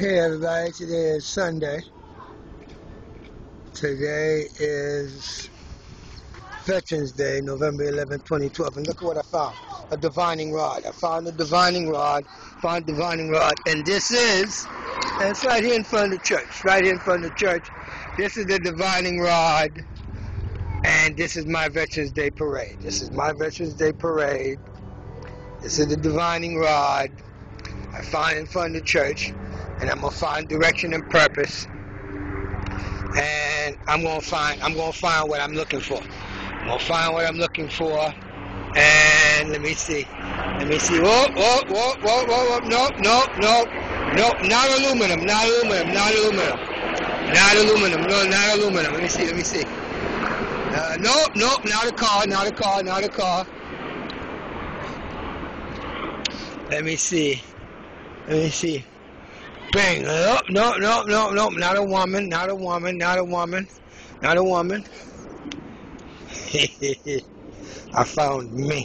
Hey everybody, today is Sunday. Today is Veterans Day, November 11, 2012. And look at what I found, a divining rod. I found a divining rod, and this is, and it's right here in front of the church, This is the divining rod, and this is my Veterans Day parade. This is the divining rod I found in front of the church. And I'm gonna find direction and purpose, and I'm gonna find what I'm looking for. And let me see. Whoa. No. Not aluminum. No, not aluminum. Let me see. No. Not a car. Let me see. Bang! No! Not a woman. I found me.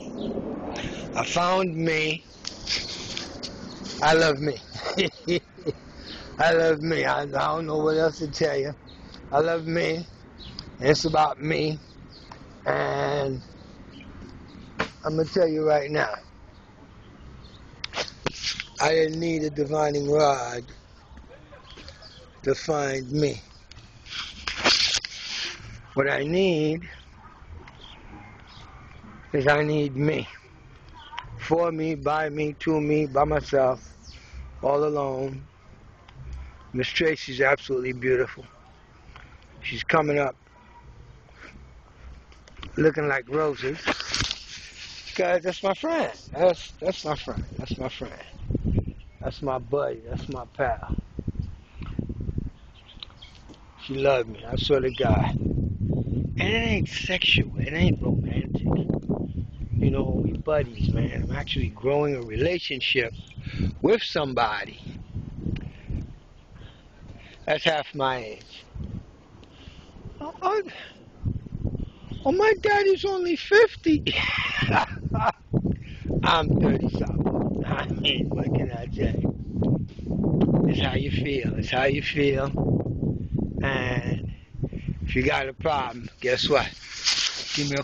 I love me. I don't know what else to tell you. I love me. And it's about me. And I'm gonna tell you right now. I didn't need a divining rod to find me. What I need is me. For me, by me, to me, by myself, all alone. Miss Tracy's absolutely beautiful. She's coming up looking like roses. Guys, that's my friend. That's my buddy. That's my pal. She loved me. I swear to God. And it ain't sexual. It ain't romantic. You know, we buddies, man. I'm actually growing a relationship with somebody. That's half my age. Oh, my daddy's only 50. I'm 30-something. I mean, what can I say? It's how you feel. And if you got a problem, guess what? Give me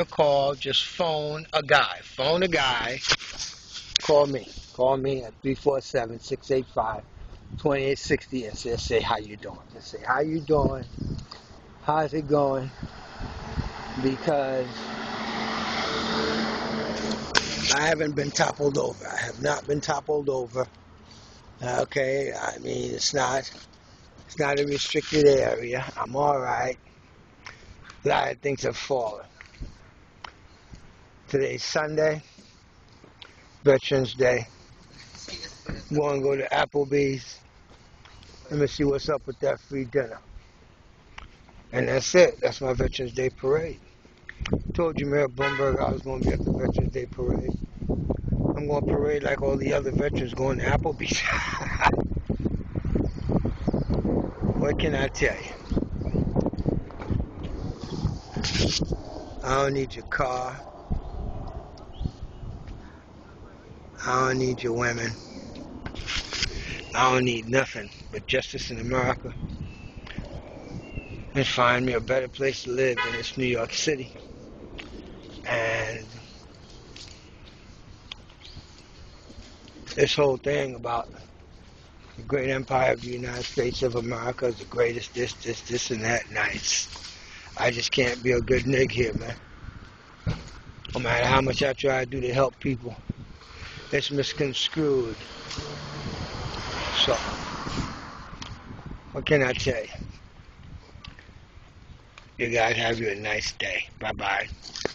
a call. Just phone a guy. Call me at 347-685-2860 and say how you doing. Just say, how you doing? How's it going? Because I haven't been toppled over. I have not been toppled over. Okay, I mean, it's not a restricted area. I'm all right. A lot of things have fallen. Today's Sunday, Veterans Day. I'm going to go to Applebee's. Let me see what's up with that free dinner. And that's it. That's my Veterans Day parade. I told you, Mayor Bloomberg, I was going to be at the Veterans Day parade. I'm going to parade like all the other veterans going to Applebee's. What can I tell you? I don't need your car. I don't need your women. I don't need nothing but justice in America. And find me a better place to live than this New York City. And this whole thing about the great empire of the United States of America is the greatest this and that. Nice. I just can't be a good nigga here, man. No matter how much I try to do to help people, it's misconstrued. So, what can I tell you? You guys have a nice day. Bye-bye.